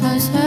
Close her.